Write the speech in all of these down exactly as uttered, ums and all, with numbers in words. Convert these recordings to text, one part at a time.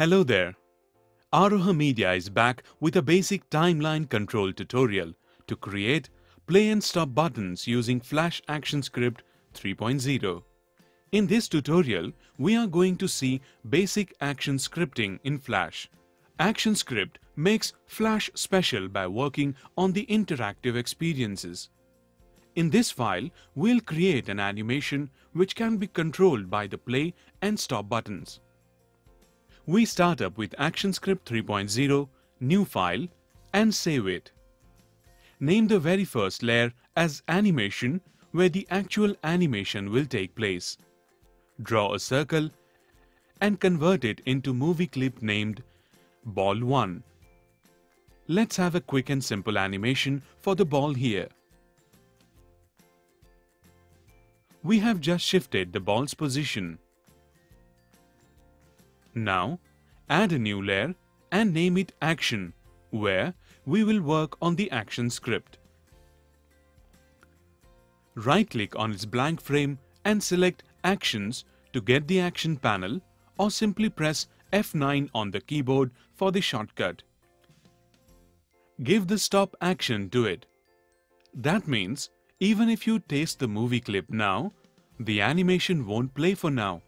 Hello there! Aruha Media is back with a basic timeline control tutorial to create play and stop buttons using Flash ActionScript three point oh. In this tutorial, we are going to see basic action scripting in Flash. ActionScript makes Flash special by working on the interactive experiences. In this file, we'll create an animation which can be controlled by the play and stop buttons. We start up with ActionScript three point oh, new file, and save it. Name the very first layer as animation, where the actual animation will take place. Draw a circle and convert it into movie clip named Ball one. Let's have a quick and simple animation for the ball here. We have just shifted the ball's position. Now, add a new layer and name it Action, where we will work on the action script. Right-click on its blank frame and select Actions to get the action panel, or simply press F nine on the keyboard for the shortcut. Give the stop action to it. That means, even if you taste the movie clip now, the animation won't play for now,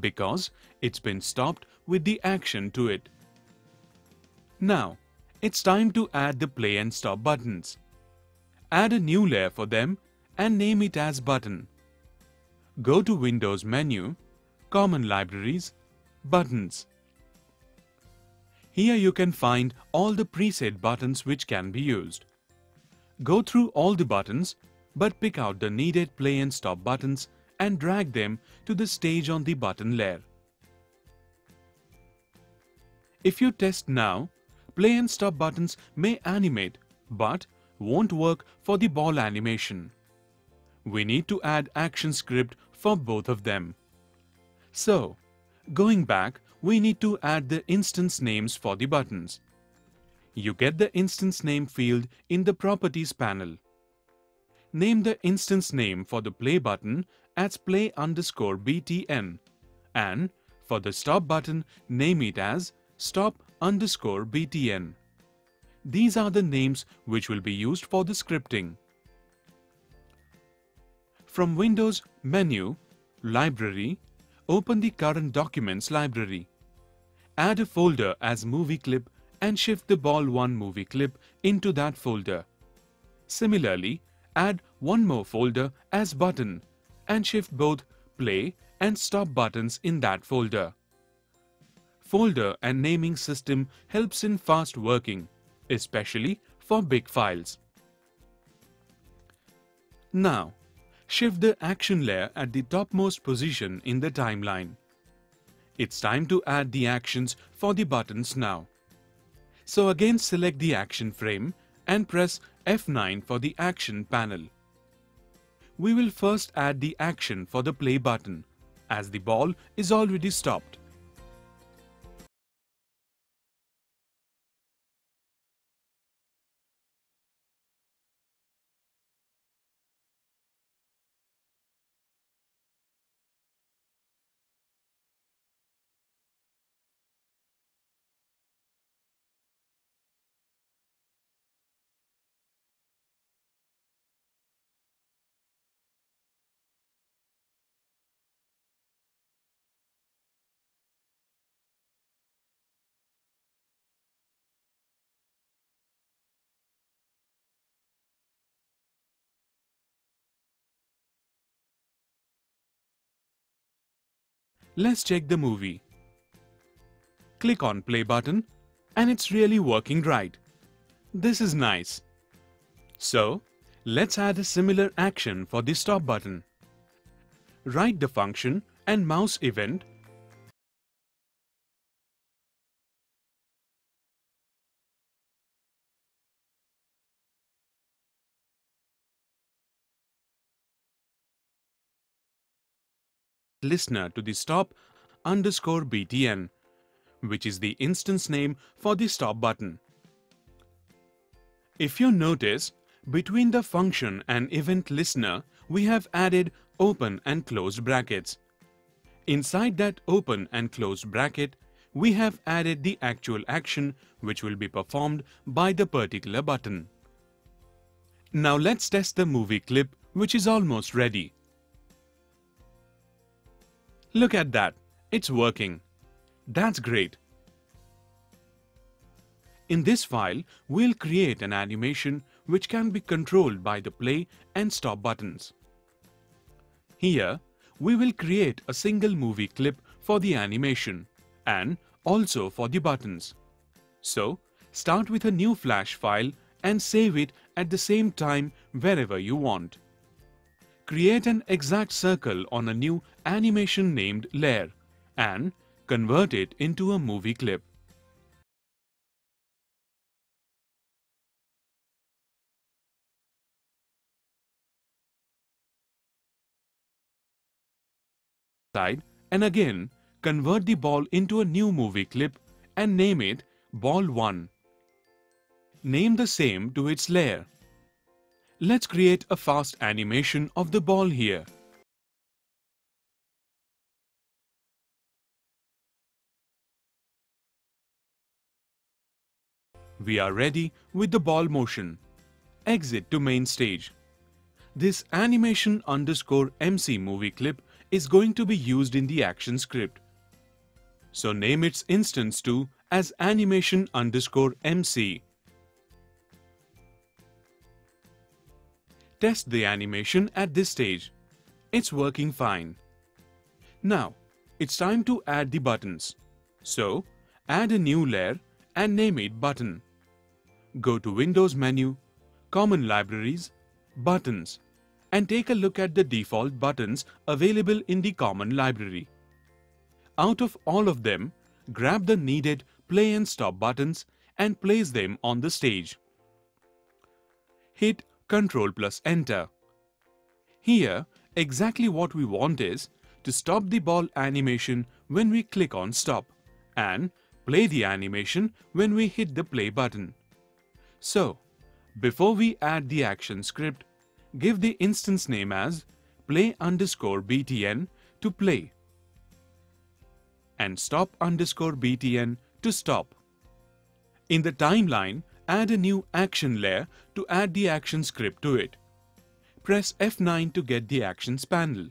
because it's been stopped with the action to it. Now, it's time to add the play and stop buttons. Add a new layer for them and name it as Button. Go to Windows menu, Common Libraries, Buttons. Here you can find all the preset buttons which can be used. Go through all the buttons, but pick out the needed play and stop buttons and drag them to the stage on the button layer. If you test now, play and stop buttons may animate but won't work for the ball animation. We need to add ActionScript for both of them. So, going back, we need to add the instance names for the buttons. You get the instance name field in the Properties panel. Name the instance name for the play button as play underscore btn, and for the stop button name it as stop underscore btn. These are the names which will be used for the scripting. From Windows menu, Library, open the current documents library. Add a folder as movie clip and shift the ball one movie clip into that folder. Similarly, add one more folder as Button and shift both play and stop buttons in that folder. Folder and naming system helps in fast working, especially for big files. Now, shift the action layer at the topmost position in the timeline. It's time to add the actions for the buttons now. So again, select the action frame and press F nine for the action panel. We will first add the action for the play button, as the ball is already stopped. Let's check the movie. Click on play button and it's really working right. This is nice. So, let's add a similar action for the stop button. Write the function and mouse event listener to the stop underscore btn, which is the instance name for the stop button. If you notice, between the function and event listener, we have added open and closed brackets. Inside that open and closed bracket, we have added the actual action which will be performed by the particular button. Now let's test the movie clip which is almost ready. Look at that, it's working. That's great. In this file, we'll create an animation which can be controlled by the play and stop buttons. Here, we will create a single movie clip for the animation and also for the buttons. So, start with a new Flash file and save it at the same time wherever you want. Create an exact circle on a new animation named layer and convert it into a movie clip. Side and again convert the ball into a new movie clip and name it Ball one. Name the same to its layer. Let's create a fast animation of the ball here. We are ready with the ball motion. Exit to main stage. This animation underscore M C movie clip is going to be used in the action script. So name its instance to as animation underscore M C. Test the animation at this stage. It's working fine. Now, it's time to add the buttons. So, add a new layer and name it Button. Go to Windows menu, Common Libraries, Buttons, and take a look at the default buttons available in the Common Library. Out of all of them, grab the needed play and stop buttons and place them on the stage. Hit Control plus Enter. Here, exactly what we want is to stop the ball animation when we click on Stop and play the animation when we hit the Play button. So, before we add the action script, give the instance name as play underscore btn to play and stop underscore btn to stop. In the timeline, add a new action layer to add the action script to it. Press F nine to get the actions panel.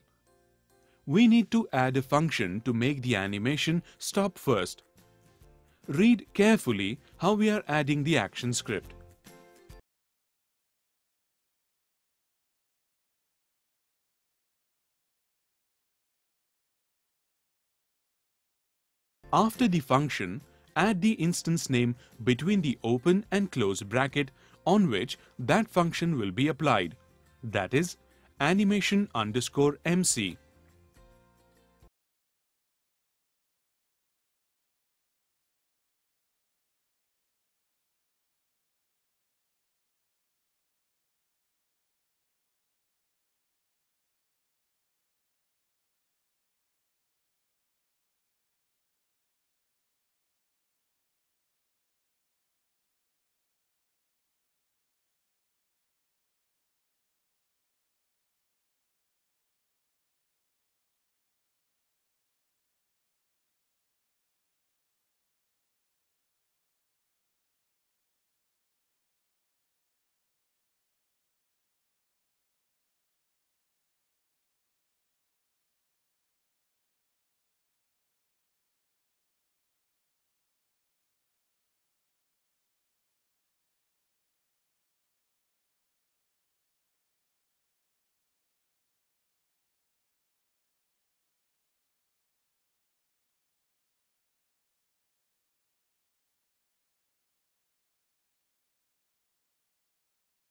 We need to add a function to make the animation stop first. Read carefully how we are adding the action script. After the function, add the instance name between the open and close bracket on which that function will be applied, that is animation underscore mc.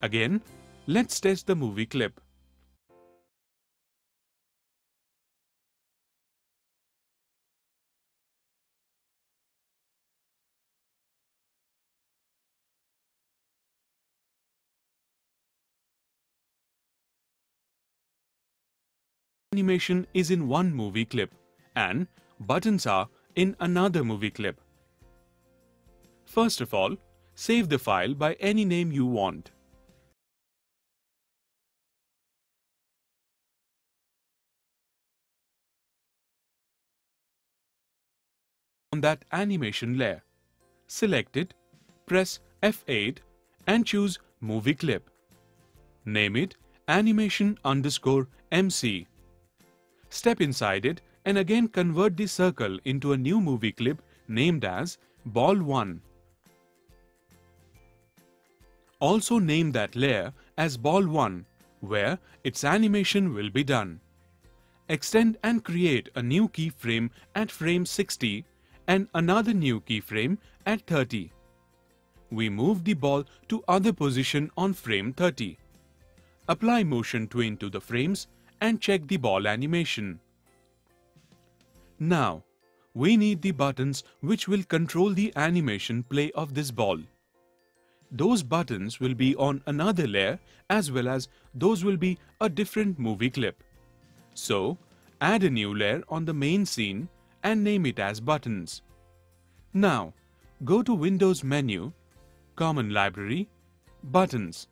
Again, let's test the movie clip. Animation is in one movie clip and buttons are in another movie clip. First of all, save the file by any name you want. on that animation layer. Select it, press F eight and choose Movie Clip. Name it Animation underscore M C. Step inside it and again convert the circle into a new movie clip named as Ball one. Also name that layer as Ball one, where its animation will be done. Extend and create a new keyframe at frame sixty and another new keyframe at thirty. We move the ball to other position on frame thirty. Apply motion tween to the frames and check the ball animation. Now, we need the buttons which will control the animation play of this ball. Those buttons will be on another layer as well as those will be a different movie clip. So, add a new layer on the main scene and name it as Buttons. Now, go to Windows menu, Common Library, Buttons,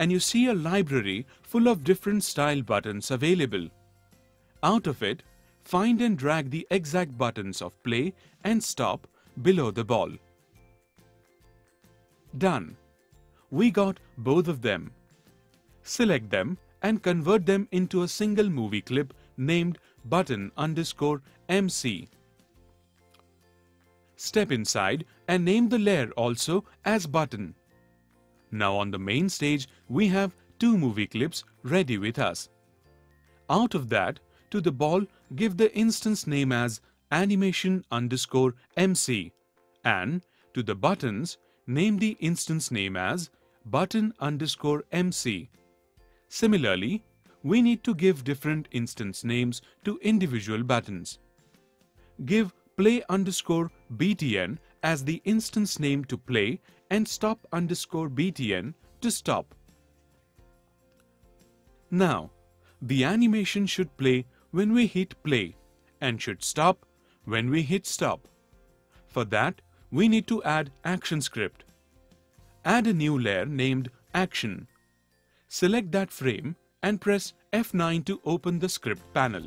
and you see a library full of different style buttons available. Out of it, find and drag the exact buttons of play and stop below the ball. Done. We got both of them. Select them and convert them into a single movie clip named button underscore M C. Step inside and name the layer also as button. Now on the main stage, we have two movie clips ready with us. Out of that, to the ball, give the instance name as animation underscore M C and to the buttons, name the instance name as button underscore M C. Similarly, we need to give different instance names to individual buttons. Give play underscore B T N as the instance name to play and stop underscore B T N to stop. Now, the animation should play when we hit play and should stop when we hit stop. For that, we need to add ActionScript. Add a new layer named Action. Select that frame and press F nine to open the script panel.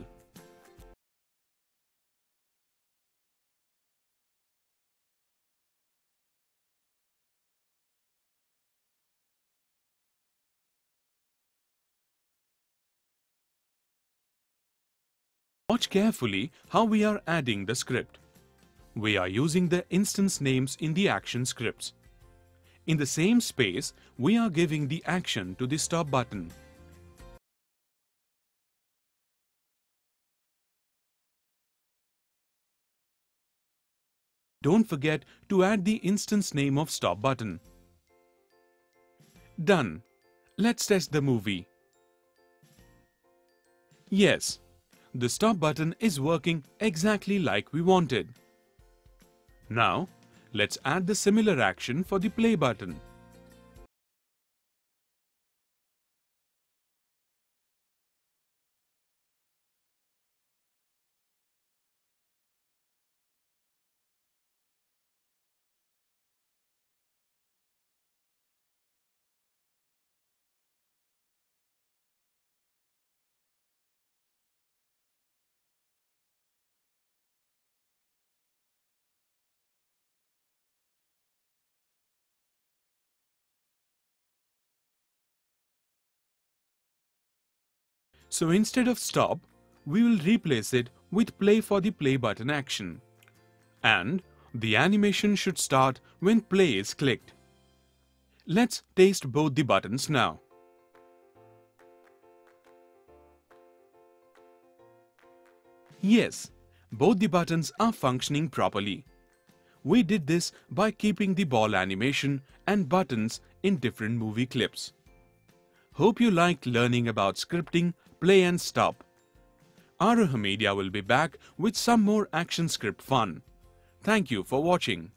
Watch carefully how we are adding the script. We are using the instance names in the action scripts. In the same space, we are giving the action to the stop button. Don't forget to add the instance name of stop button. Done. Let's test the movie. Yes, the stop button is working exactly like we wanted. Now, let's add the similar action for the play button. So instead of stop, we will replace it with play for the play button action. And the animation should start when play is clicked. Let's taste both the buttons now. Yes, both the buttons are functioning properly. We did this by keeping the ball animation and buttons in different movie clips. Hope you liked learning about scripting, play and stop. Aruha Media will be back with some more ActionScript fun. Thank you for watching.